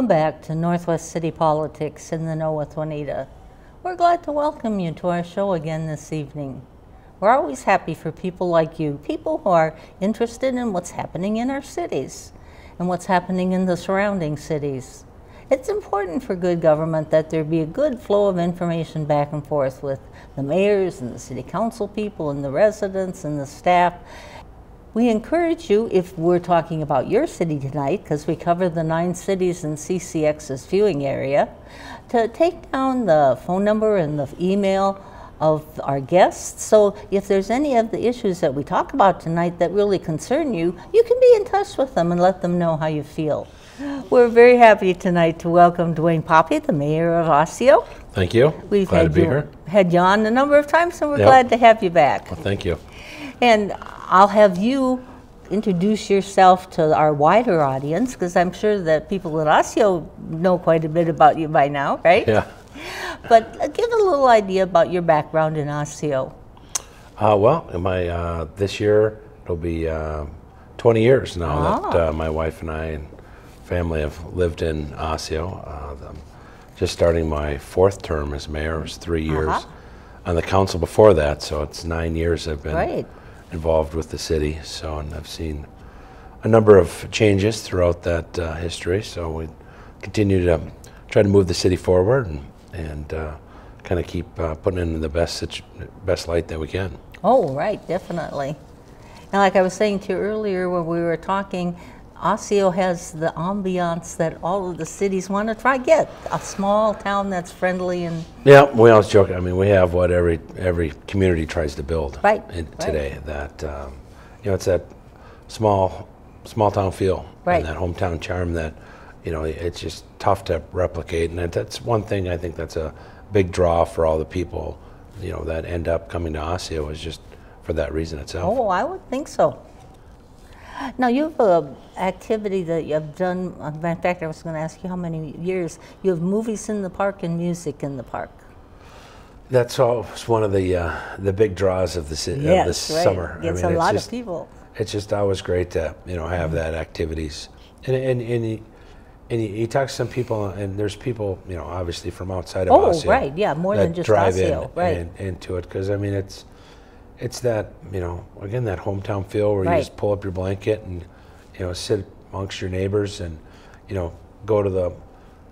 Welcome back to Northwest City Politics in the Know with Juanita. We're glad to welcome you to our show again this evening. We're always happy for people like you, people who are interested in what's happening in our cities and what's happening in the surrounding cities. It's important for good government that there be a good flow of information back and forth with the mayors and the city council people and the residents and the staff. We encourage you, if we're talking about your city tonight, because we cover the 9 cities in CCX's viewing area, to take down the phone number and the email of our guests. So if there's any of the issues that we talk about tonight that really concern you, you can be in touch with them and let them know how you feel. We're very happy tonight to welcome Duane Poppe, the mayor of Osseo. Thank you. We've glad to be here. Had you on a number of times, and we're glad to have you back. Well, thank you. And I'll have you introduce yourself to our wider audience, because I'm sure that people in Osseo know quite a bit about you by now, right? Yeah. But give a little idea about your background in Osseo. Well, this year it'll be 20 years now that my wife and I and family have lived in Osseo. I'm just starting my 4th term as mayor. It was 3 years on the council before that, so it's 9 years I've been involved with the city. So, and I've seen a number of changes throughout that history. So we continue to try to move the city forward and kind of keep putting it in the best light that we can. Oh, right, definitely. And like I was saying to you earlier when we were talking, Osseo has the ambiance that all of the cities want to try to get, a small town that's friendly and... Yeah, we always joke, I mean, we have what every community tries to build today, that, you know, it's that small town feel, and that hometown charm that, you know, it's just tough to replicate, and that's one thing I think that's a big draw for all the people, you know, that end up coming to Osseo is just for that reason itself. Oh, I would think so. Now, you have an activity that you have done, in fact, I was going to ask you how many years. You have movies in the park and music in the park. That's always one of the big draws of the summer. It's a lot of people. It's just always great to, you know, have that activities. And you talk to some people, and there's people, you know, obviously from outside of Osseo. Oh, right, yeah, more than just Osseo, right? Into it, because I mean, it's that, you know, again, that hometown feel where you just pull up your blanket and, you know, sit amongst your neighbors and, you know, go to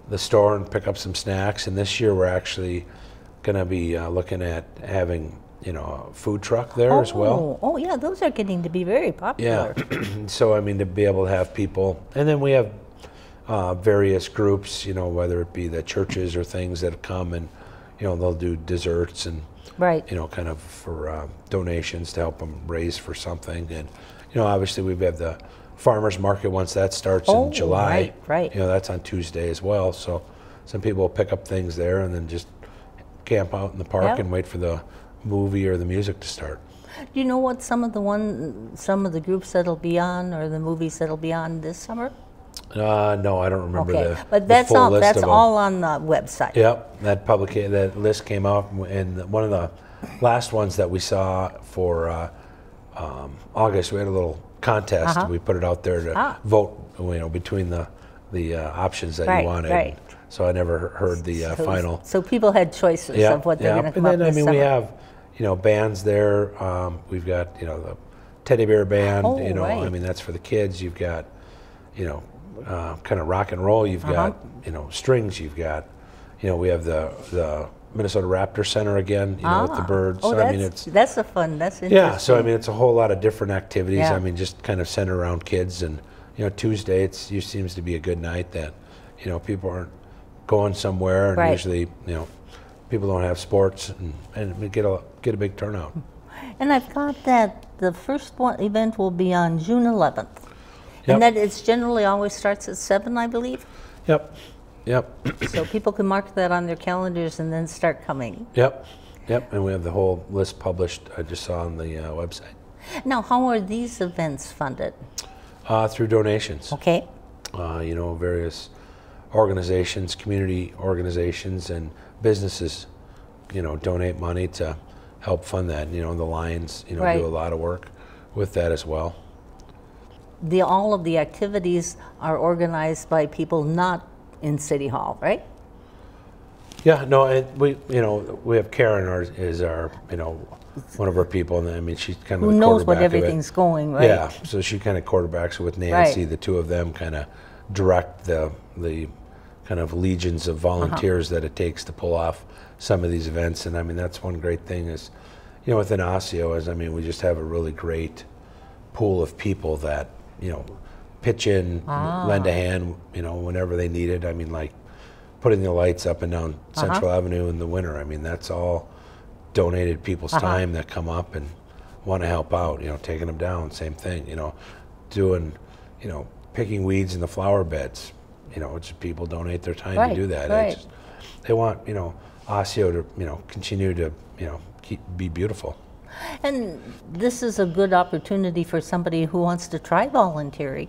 the store and pick up some snacks. And this year we're actually going to be looking at having, you know, a food truck there as well. Oh, yeah, those are getting to be very popular. Yeah, so, I mean, to be able to have people. And then we have various groups, you know, whether it be the churches or things that come and, you know, they'll do desserts and, you know, kind of for donations to help them raise for something. And, you know, obviously we have the farmers market once that starts in July. You know, that's on Tuesday as well. So some people will pick up things there and then just camp out in the park and wait for the movie or the music to start. Do you know what some of the groups that'll be on or the movies that'll be on this summer? No, I don't remember but that's the full list. That's all on the website. Yep, that list came out, and one of the last ones that we saw for August, we had a little contest. We put it out there to vote, you know, between the options that you wanted. So I never heard the final. So people had choices of what they're going to come up with. And then, I mean, we have, you know, bands there. We've got, you know, the teddy bear band. You know, I mean, that's for the kids. You've got, you know, kind of rock and roll. You've got, you know, strings. You've got, you know, we have the Minnesota Raptor Center again, you know, with the birds. So, I mean, that's a fun, that's interesting. Yeah, so I mean, it's a whole lot of different activities. I mean, just kind of centered around kids. And, you know, Tuesday, it seems to be a good night that, you know, people aren't going somewhere. And usually, you know, people don't have sports and we get a big turnout. And I've got that the first event will be on June 11th. And that it's generally always starts at 7, I believe? Yep. So people can mark that on their calendars and then start coming. Yep. And we have the whole list published, I just saw on the website. Now, how are these events funded? Through donations. You know, various organizations, community organizations, and businesses, you know, donate money to help fund that. You know, the Lions, you know, do a lot of work with that as well. All of the activities are organized by people not in City Hall, right? Yeah, no, and we have Karen is our, one of our people, and I mean, she's kind of the knows what everything's going, right? Yeah, so she kind of quarterbacks with Nancy. Right. The two of them kind of direct the kind of legions of volunteers that it takes to pull off some of these events. And I mean, that's one great thing is, within Osseo is, I mean, we just have a really great pool of people that, pitch in, lend a hand, whenever they need it. I mean, like putting the lights up and down Central Avenue in the winter. I mean, that's all donated people's time that come up and want to help out, taking them down, same thing, doing, picking weeds in the flower beds, it's people donate their time to do that. Right. Just, they want, Osseo to, continue to, be beautiful. And this is a good opportunity for somebody who wants to try volunteering,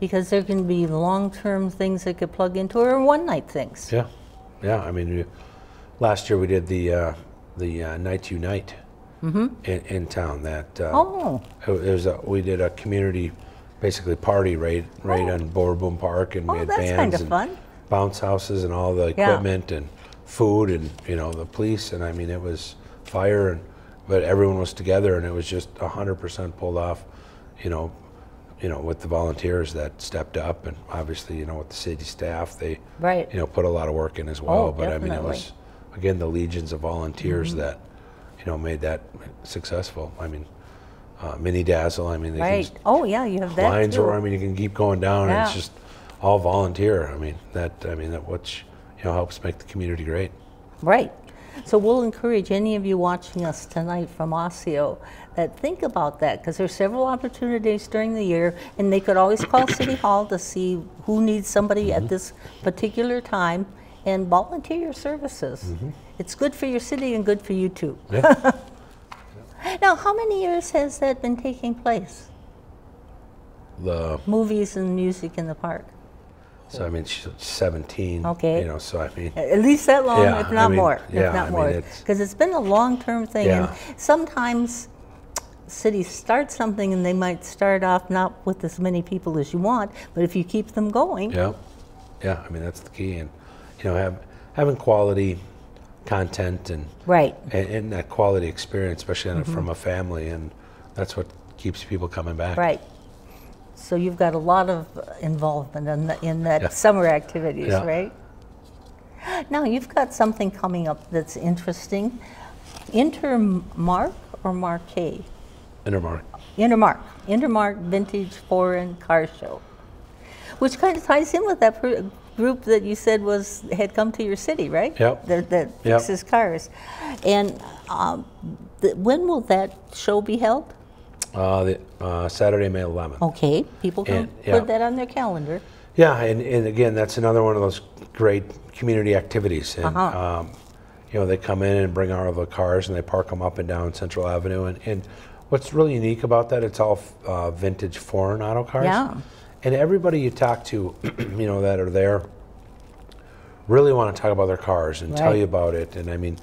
because there can be long-term things that could plug into, or one-night things. Yeah, yeah. I mean, last year we did the Night to Unite in town. That we did a community, basically party right on Boardroom Park, and we had bands and bounce houses and all the equipment and food and the police, and I mean it was fire and. But everyone was together, and it was just 100% pulled off, with the volunteers that stepped up, and obviously, with the city staff, they, put a lot of work in as well. Oh, but definitely. I mean, it was again the legions of volunteers that, made that successful. I mean, Mini Dazzle. I mean, they can you have that lines too. Where I mean, you can keep going down, and it's just all volunteer. I mean, that which helps make the community great. Right. So we'll encourage any of you watching us tonight from Osseo that think about that, because there's several opportunities during the year, and they could always call City Hall to see who needs somebody at this particular time, and volunteer your services. It's good for your city and good for you too. Yeah. Now, how many years has that been taking place? The movies and music in the park. So I mean, she's 17. Okay. So I mean, at least that long, if not more. Yeah, if not more, because it's been a long-term thing. Yeah. And sometimes cities start something, and they might start off not with as many people as you want, but if you keep them going. Yeah, yeah. I mean, that's the key, and having quality content and and that quality experience, especially from a family, and that's what keeps people coming back. Right. So you've got a lot of involvement in that summer activities, right? Now, you've got something coming up that's interesting. Intermark or Marquee? Intermark. Intermark. Intermark Vintage Foreign Car Show, which kind of ties in with that group that you said had come to your city, right? Yep. That fixes cars. And when will that show be held? Saturday, May 11th. Okay, people can put that on their calendar. Yeah, and again, that's another one of those great community activities. And, they come in and bring all the cars, and they park them up and down Central Avenue. And what's really unique about that, it's all vintage foreign auto cars. Yeah. And everybody you talk to, that are there, really want to talk about their cars and tell you about it. And I mean.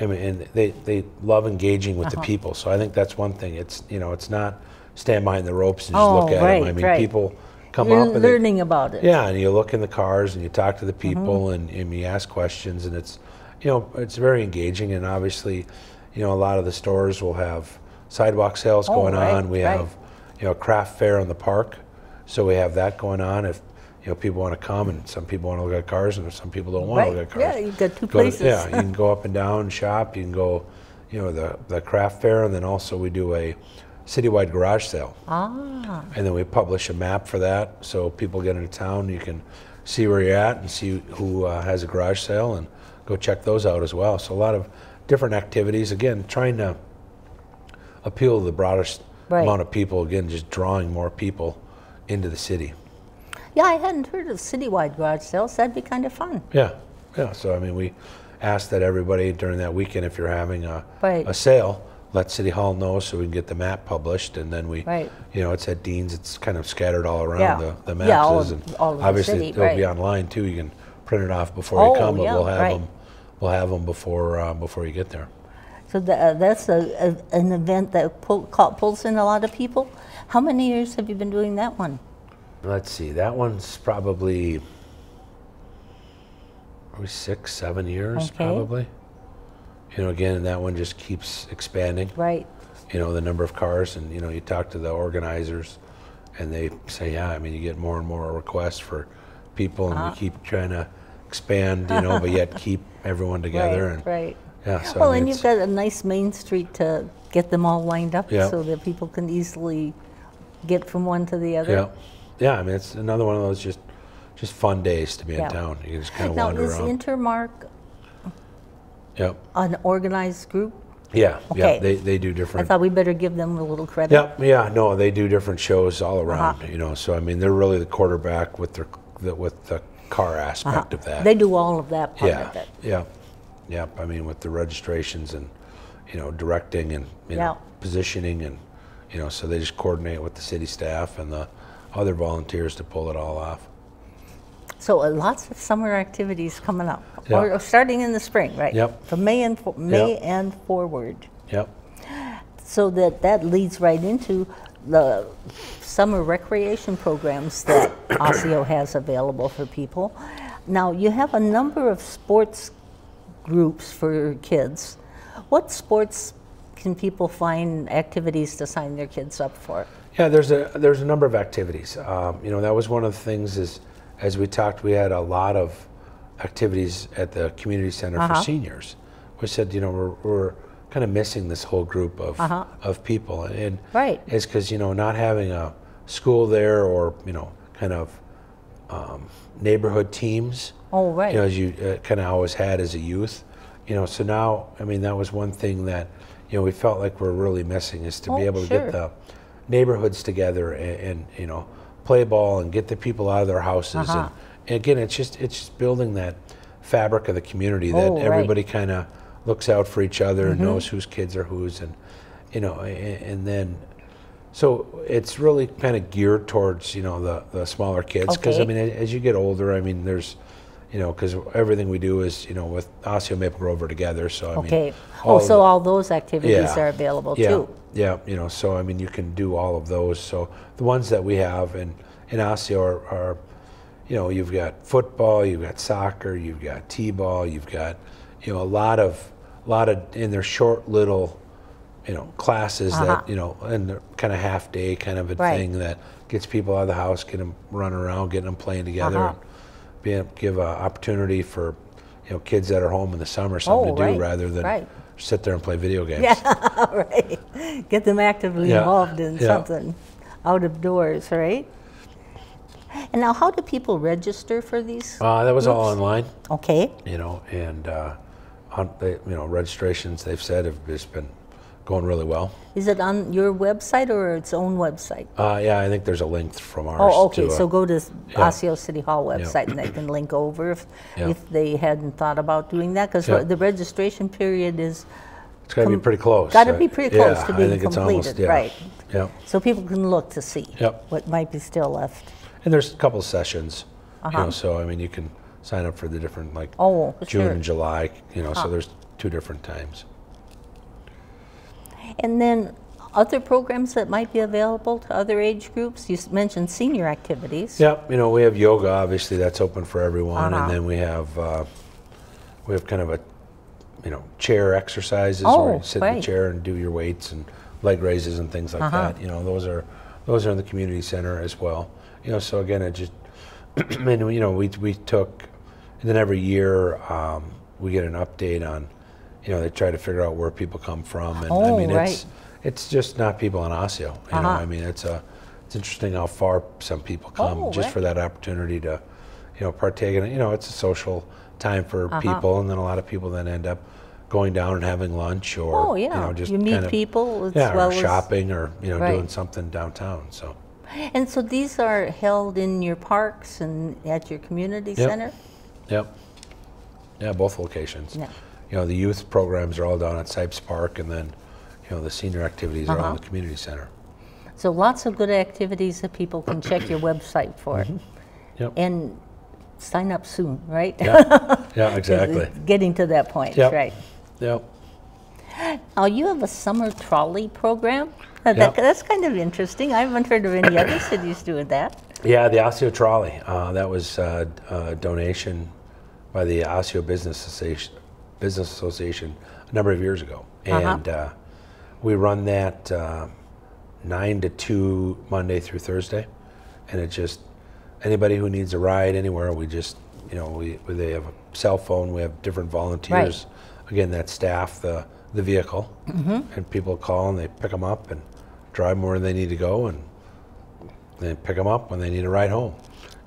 And they love engaging with the people, so I think that's one thing. It's it's not stand behind the ropes and just look at them. I mean, people come up and learning about it. Yeah, and you look in the cars and you talk to the people and you ask questions, and it's it's very engaging. And obviously, a lot of the stores will have sidewalk sales going on. We have a craft fair in the park, so we have that going on. If people want to come, and some people want to look at cars, and some people don't want to look at cars. Yeah, you've got two places. Yeah, you can go up and down and shop. You can go, the craft fair, and then also we do a citywide garage sale. Ah. And then we publish a map for that, so people get into town, you can see where you're at and see who has a garage sale, and go check those out as well. So a lot of different activities. Again, trying to appeal to the broadest amount of people. Again, just drawing more people into the city. Yeah, I hadn't heard of citywide garage sales. That'd be kind of fun. Yeah, yeah. So I mean, we asked that everybody during that weekend, if you're having a sale, let City Hall know so we can get the map published, and then we, it's at Dean's. It's kind of scattered all around the maps, all obviously the city, it'll be online too. You can print it off before you come, but we'll have them. We'll have them before you get there. So that's an event that pulls in a lot of people. How many years have you been doing that one? Let's see, that one's probably probably 6, 7 years, okay. probably. You know, again, that one just keeps expanding. Right. You know, the number of cars, and you know, you talk to the organizers, and they say, yeah, I mean, you get more and more requests for people, and we keep trying to expand, you know, but yet keep everyone together. Right, and, right. Yeah, so well, I mean, and you've got a nice main street to get them all lined up yeah. so that people can easily get from one to the other. Yeah, yeah. I mean, it's another one of those just fun days to be yeah. in town. You can just kind of wander around. Now, is Intermark yep. an organized group? Yeah, okay. yeah, they do different. I thought we better give them a little credit. Yeah, yeah, no, they do different shows all around, you know. So I mean, they're really the quarterback with the car aspect of that. They do all of that part yeah, of it. Yeah, yeah. I mean, with the registrations and you know directing and you yeah. know positioning and you know, so they just coordinate with the city staff and the other volunteers to pull it all off. So lots of summer activities coming up, yeah. or starting in the spring, right? Yep. From May yep. and forward. Yep. So that leads right into the summer recreation programs that Osseo has available for people. Now, you have a number of sports groups for kids. What sports can people find activities to sign their kids up for? Yeah, there's a number of activities. You know, that was one of the things is, as we talked, we had a lot of activities at the community center for seniors. We said, you know, we're kind of missing this whole group of people, and right. it's because you know not having a school there or you know kind of neighborhood teams. Oh right. You know, as you kind of always had as a youth, you know. So now, I mean, that was one thing that you know we felt like we're really missing is to be able sure. to get the neighborhoods together and you know. Play ball and get the people out of their houses, and again, it's just building that fabric of the community that everybody right. kind of looks out for each other and knows whose kids are whose, and you know, and then so it's really kind of geared towards you know the smaller kids because I mean as you get older, I mean there's you know because everything we do is you know with Osseo Maple Grover together, so I mean so all those activities yeah, are available yeah. too. Yeah, you know, so I mean, you can do all of those. So the ones that we have in Osseo are, you know, you've got football, you've got soccer, you've got t-ball, you've got, you know, a lot of, and they're short little, you know, classes that, you know, and they're kind of half day kind of a right. thing that gets people out of the house, get them running around, getting them playing together, and give an opportunity for, you know, kids that are home in the summer something to do right. rather than. Right. Sit there and play video games. Yeah, right. Get them actively yeah. involved in yeah. something out of doors, right? And now, how do people register for these? That was all online. Okay. You know, and you know, registrations they've said have just been going really well. Is it on your website or its own website? Yeah, I think there's a link from ours. Oh, okay. So go to yeah. Osseo City Hall website, yeah. and they can link over if they hadn't thought about doing that, because yeah. the registration period is. It's got to be pretty close. Got to be pretty close to being completed, almost, yeah. right? Yeah. So people can look to see yep. what might be still left. And there's a couple sessions, you know. So I mean, you can sign up for the different like June sure. and July, you know. So there's 2 different times. And then other programs that might be available to other age groups? You mentioned senior activities. Yeah, you know, we have yoga, obviously, that's open for everyone. And then we have kind of a, you know, chair exercises where you sit in the chair and do your weights and leg raises and things like that. You know, those are in the community center as well. You know, so again, it just, and you know, we took, and then every year we get an update on, you know, they try to figure out where people come from, and I mean, right. it's just not people in Osseo. You know, I mean, it's interesting how far some people come just right. for that opportunity to, you know, partake in it. You know, it's a social time for people, and then a lot of people then end up going down and having lunch, or you know, just you meet kind of, people, as yeah, well or shopping, or you know, right. doing something downtown. So, and so these are held in your parks and at your community yep. center. Yep. Yeah, both locations. Yeah. You know, the youth programs are all down at Sipes Park, and then, you know, the senior activities are all in the community center. So lots of good activities that people can check your website for. Yep. And sign up soon, right? Yeah, yeah, exactly. Getting to that point, yep. right? Yep. Now, you have a summer trolley program. Yep. That's kind of interesting. I haven't heard of any other cities doing that. Yeah, the Osseo Trolley. That was a donation by the Osseo Business Association a number of years ago. And we run that 9 to 2 Monday through Thursday. And it just, anybody who needs a ride anywhere, we just, you know, they have a cell phone, we have different volunteers. Right. Again, that staff, the vehicle, and people call and they pick them up and drive them where they need to go, and then pick them up when they need a ride home.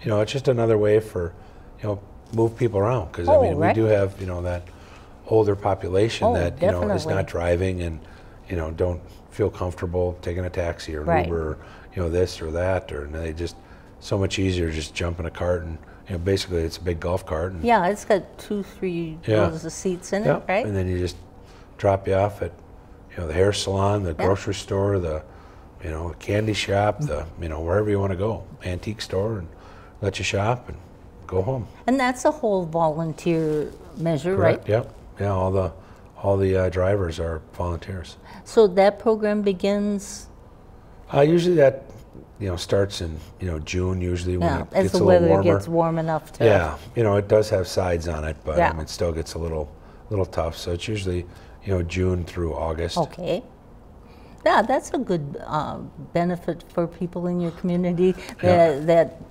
You know, it's just another way for, you know, move people around, because I mean, right. we do have, you know, that older population that, you know, is not driving and, you know, don't feel comfortable taking a taxi or an Uber, or, you know, this or that, or and they just, so much easier just jump in a cart and, you know, basically it's a big golf cart. And yeah, it's got 2-3 rows of seats in it, right? And then you just drop you off at, you know, the hair salon, the grocery store, the, you know, the candy shop, the, you know, wherever you want to go, antique store, and let you shop and go home. And that's a whole volunteer measure, right? Yep. Yeah, all the drivers are volunteers. So that program begins? Usually that, you know, starts in, you know, June usually, when it gets a little warmer. As the weather gets warm enough to. Yeah, you know, it does have sides on it, but it still gets a little tough. So it's usually, you know, June through August. Okay. Yeah, that's a good benefit for people in your community that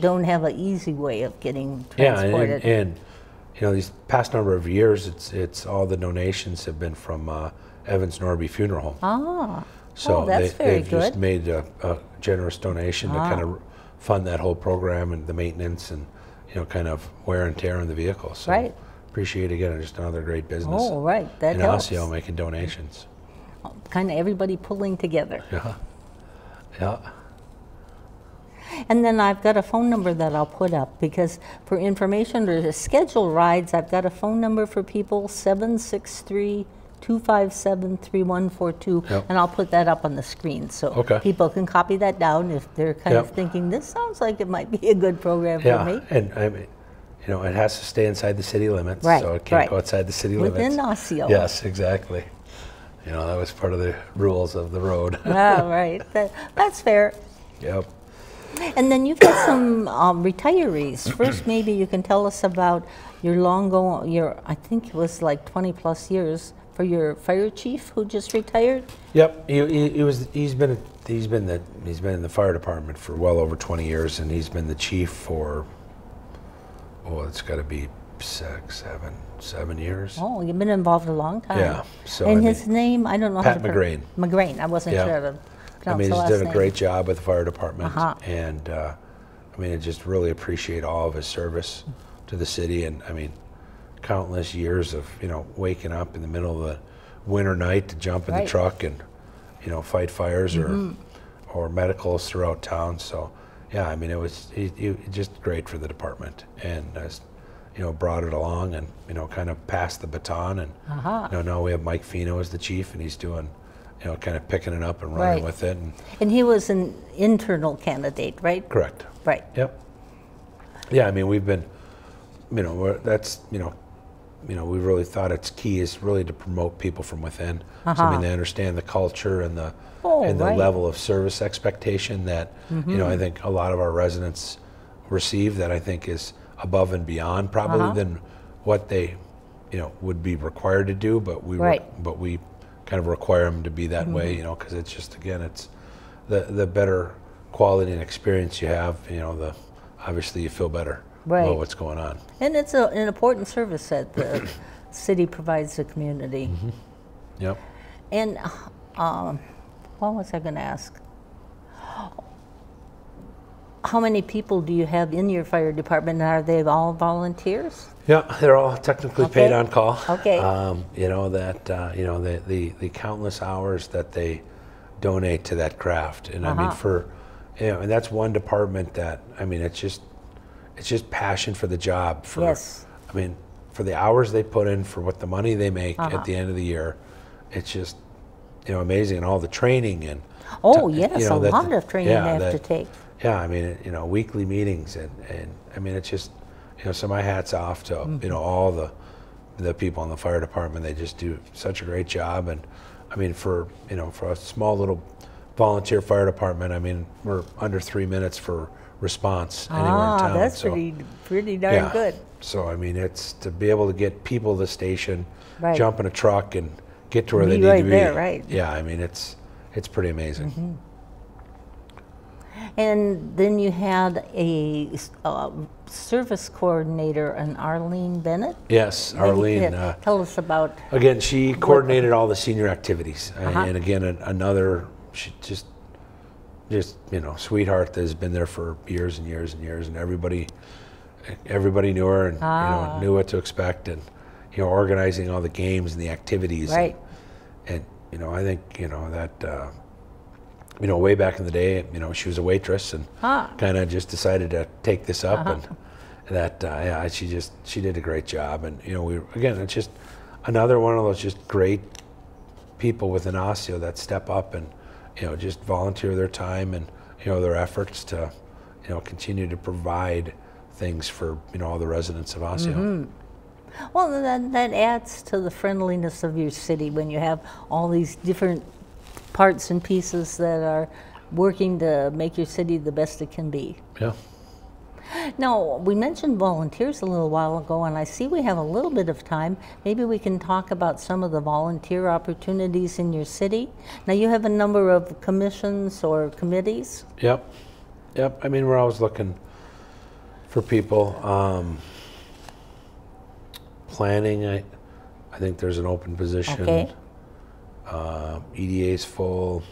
don't have an easy way of getting transported. Yeah, and you know, these past number of years, it's all the donations have been from Evans Norby Funeral Home. Ah, so that's they've good. Just made a generous donation to kind of fund that whole program and the maintenance and, you know, kind of wear and tear on the vehicle. So appreciate again, just another great business. Oh, right, that and helps. Osseo making donations. Kind of everybody pulling together. Yeah, yeah. And then I've got a phone number that I'll put up, because for information or to schedule rides, I've got a phone number for people, 763-257-3142, and I'll put that up on the screen so people can copy that down if they're kind of thinking, this sounds like it might be a good program for me. And I mean, you know, it has to stay inside the city limits, so it can't go outside the city limits. Within Osseo. Yes, exactly. You know, that was part of the rules of the road. That's fair. Yep. And then you've got some retirees. First, maybe you can tell us about your I think it was like 20-plus years for your fire chief who just retired. Yep, he's been in the fire department for well over 20 years, and he's been the chief for it's got to be 6, 7 years. Oh, you've been involved a long time. Yeah. So and his name, I don't know. Pat McGrain. McGrain. I wasn't sure of. I mean, he's done a great job with the fire department, and I mean, I just really appreciate all of his service to the city, and I mean, countless years of, you know, waking up in the middle of the winter night to jump in the truck and, you know, fight fires or medicals throughout town. So, yeah, I mean, it was just great for the department, and you know, brought it along, and you know, kind of passed the baton, and you know, now we have Mike Fino as the chief, and he's doing. You know, kind of picking it up and running with it. And he was an internal candidate, right? Correct. Right. Yep. Yeah, I mean, we've been, you know, you know, we really thought it's key is really to promote people from within. So, I mean, they understand the culture and the level of service expectation that you know, I think a lot of our residents receive, that I think is above and beyond probably than what they, you know, would be required to do. But we we kind of require them to be that way, you know, because it's just, again, it's the better quality and experience you have, you know, the obviously you feel better about what's going on. And it's an important service that the city provides the community. Yep. And what was I going to ask? How many people do you have in your fire department? Are they all volunteers? Yeah, they're all technically paid on call. Okay. You know, that, you know, the countless hours that they donate to that craft. And I mean, you know, and that's one department that, I mean, it's just passion for the job. I mean, for the hours they put in, for what the money they make at the end of the year, it's just, you know, amazing. And all the training and. Oh, yes, you know, a lot of training they have to take. Yeah, I mean, you know, weekly meetings, and I mean, it's just, you know, so my hat's off to, you know, all the people in the fire department. They just do such a great job, and I mean, for, you know, for a small little volunteer fire department, I mean, we're under 3 minutes for response anywhere in town. That's so, pretty darn good. So I mean, it's to be able to get people to the station, jump in a truck and get to where they need to be. There, Yeah, I mean, it's pretty amazing. Mm-hmm. And then you had a service coordinator, an Arlene Bennett? Yes, Arlene. Tell us about... Again, she coordinated all the senior activities. And again, another, she just, you know, sweetheart that has been there for years and years and years, and everybody knew her and you know, knew what to expect, and, you know, organizing all the games and the activities. Right. And you know, I think, you know, that... you know, way back in the day, you know, she was a waitress and kind of just decided to take this up, and that, yeah, she did a great job. And, you know, we, again, it's just another one of those just great people within Osseo that step up and, you know, just volunteer their time and, you know, their efforts to, you know, continue to provide things for, you know, all the residents of Osseo. Mm-hmm. Well, that adds to the friendliness of your city when you have all these different parts and pieces that are working to make your city the best it can be. Yeah. Now, we mentioned volunteers a little while ago, and I see we have a little bit of time. Maybe we can talk about some of the volunteer opportunities in your city. Now, you have a number of commissions or committees. Yep. Yep. I mean, we're always looking for people. Planning, I think there's an open position. Okay. EDA's full,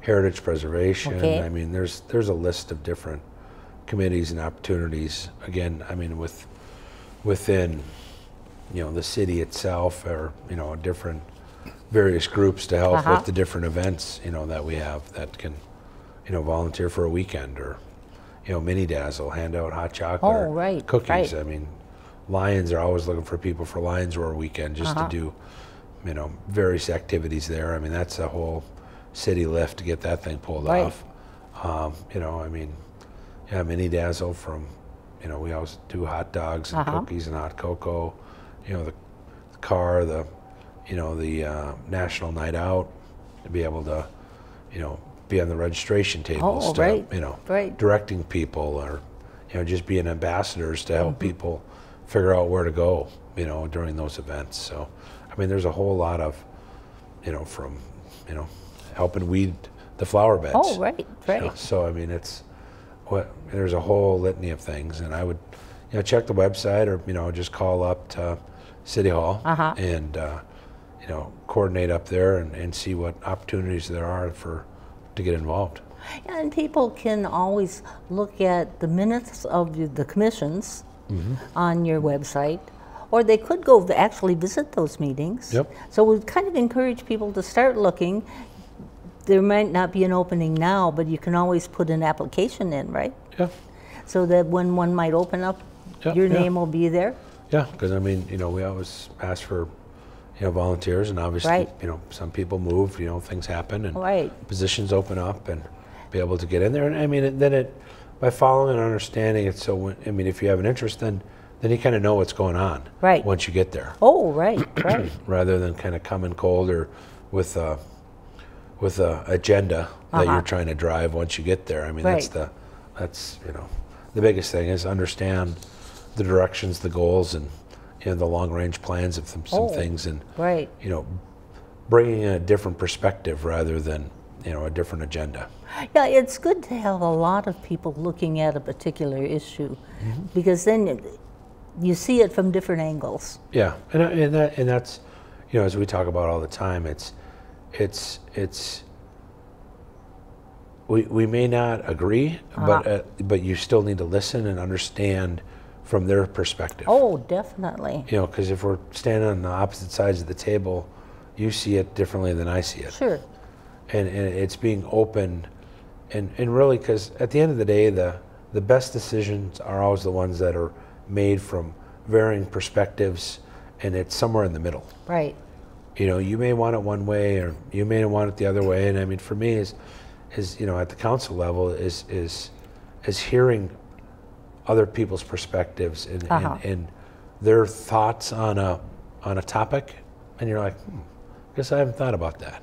heritage preservation. Okay. I mean, there's a list of different committees and opportunities. Again, I mean, within, you know, the city itself, or, you know, various groups to help with the different events, you know, that we have that can, you know, volunteer for a weekend, or, you know, mini dazzle, hand out hot chocolate, cookies. I mean, Lions are always looking for people for Lions Roar weekend, just to do, you know, various activities there. I mean, that's a whole city lift to get that thing pulled off. You know, I mean, yeah, mini dazzle from, you know, we always do hot dogs and cookies and hot cocoa. You know, the car, you know, the national night out, to be able to, you know, be on the registration tables, you know, directing people, or, you know, just being ambassadors to help people figure out where to go, you know, during those events. So, I mean, there's a whole lot of, you know, from, you know, helping weed the flower beds. You know, so, I mean, there's a whole litany of things, and I would, you know, check the website, or, you know, just call up to City Hall and, you know, coordinate up there and see what opportunities there are to get involved. Yeah, and people can always look at the minutes of the commissions on your website, or they could go to actually visit those meetings. So we kind of encourage people to start looking. There might not be an opening now, but you can always put an application in, so that when one might open up, your name will be there. Because I mean, you know, we always ask for, you know, volunteers, and obviously you know, some people move, you know, things happen, and positions open up, and be able to get in there. And I mean, by following and understanding it, so when, I mean, if you have an interest, then you kind of know what's going on once you get there. Rather than kind of coming cold, or with a agenda that you're trying to drive once you get there. I mean, that's you know, the biggest thing is understand the directions, the goals, and, you know, the long range plans of some things, and you know, bringing in a different perspective rather than, you know, a different agenda. Yeah, it's good to have a lot of people looking at a particular issue, because then you see it from different angles. Yeah, and that's, you know, as we talk about all the time, we may not agree, but you still need to listen and understand from their perspective. Oh, definitely. You know, because if we're standing on the opposite sides of the table, you see it differently than I see it. Sure. And it's being open, and really, because at the end of the day, the best decisions are always the ones that are made from varying perspectives, and it's somewhere in the middle. Right. You know, you may want it one way, or you may want it the other way. And I mean, for me, is you know, at the council level, is hearing other people's perspectives and their thoughts on a topic, and you're like, I guess I haven't thought about that.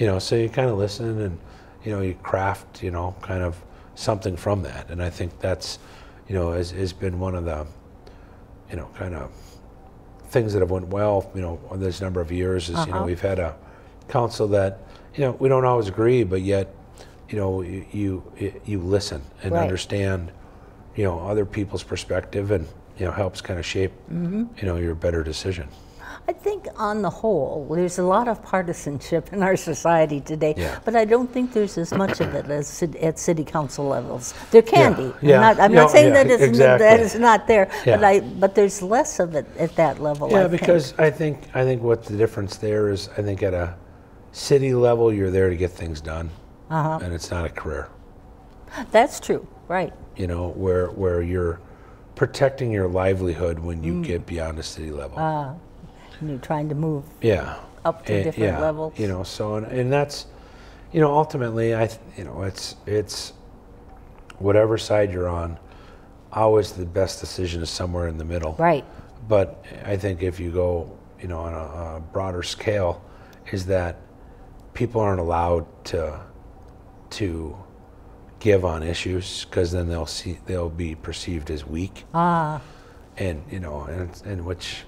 You know, so you kind of listen, and you know, you craft, you know, kind of something from that. And I think that's, you know, has been one of the, you know, kind of things that have went well, you know, on this number of years is, you know, we've had a council that, you know, we don't always agree, but yet, you know, you listen and understand, you know, other people's perspective, and, you know, helps kind of shape, you know, your better decision. I think on the whole, there's a lot of partisanship in our society today, but I don't think there's as much of it as at city council levels. There can be. I'm not saying that it's not there, but there's less of it at that level. Yeah, I think what the difference there is, I think at a city level, you're there to get things done, and it's not a career. That's true, right? You know, where you're protecting your livelihood when you get beyond the city level. And you're trying to move up to different levels. You know, so, and that's, you know, ultimately, you know, it's whatever side you're on, always the best decision is somewhere in the middle. Right. But I think if you go, you know, on a broader scale, is that people aren't allowed to give on issues, because then they'll be perceived as weak. And, you know, and which,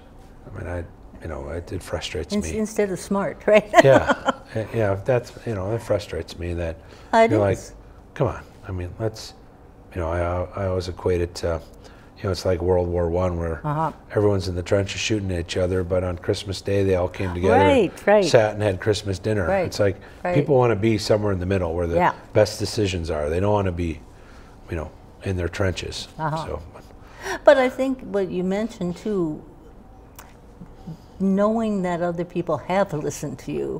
I mean, you know, it frustrates me. Instead of smart, right? That's, you know, it frustrates me that you're like, come on. I mean, let's, you know, I always equate it to, you know, it's like World War I, where everyone's in the trenches shooting at each other, but on Christmas Day they all came together, sat and had Christmas dinner. It's like people want to be somewhere in the middle where the best decisions are. They don't want to be, you know, in their trenches. So, but I think what you mentioned too, knowing that other people have listened to you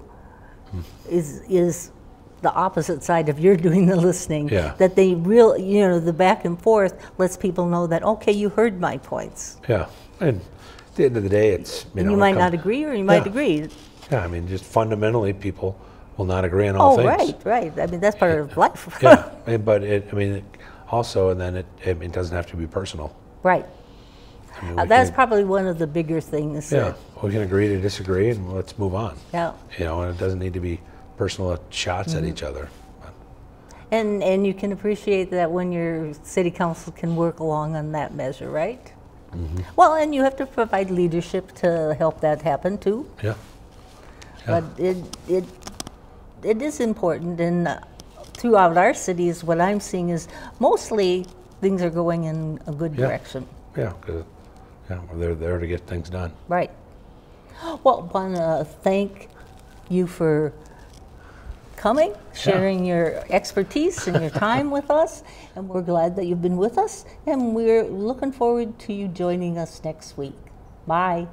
is the opposite side of you're doing the listening. That they you know, the back and forth lets people know that, okay, you heard my points. And at the end of the day, it's, you know, you might not agree, or you might agree. I mean, just fundamentally, people will not agree on all things. I mean, that's part of life. But I mean, also, and then it doesn't have to be personal. I mean, that's probably one of the bigger things. We can agree to disagree, and let's move on. You know, and it doesn't need to be personal shots at each other. And you can appreciate that when your city council can work along on that measure, right? Well, and you have to provide leadership to help that happen too. But it is important, and throughout our cities, what I'm seeing is mostly things are going in a good direction. Because they're there to get things done. Well, I want to thank you for coming, sharing your expertise and your time with us, and we're glad that you've been with us, and we're looking forward to you joining us next week. Bye.